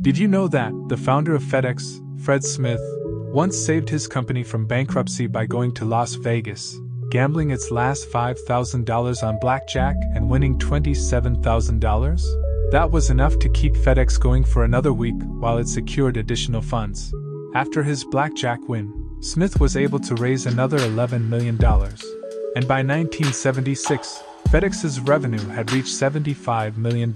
Did you know that the founder of FedEx, Fred Smith, once saved his company from bankruptcy by going to Las Vegas, gambling its last $5,000 on blackjack and winning $27,000? That was enough to keep FedEx going for another week while it secured additional funds. After his blackjack win, Smith was able to raise another $11 million. And by 1976, FedEx's revenue had reached $75 million.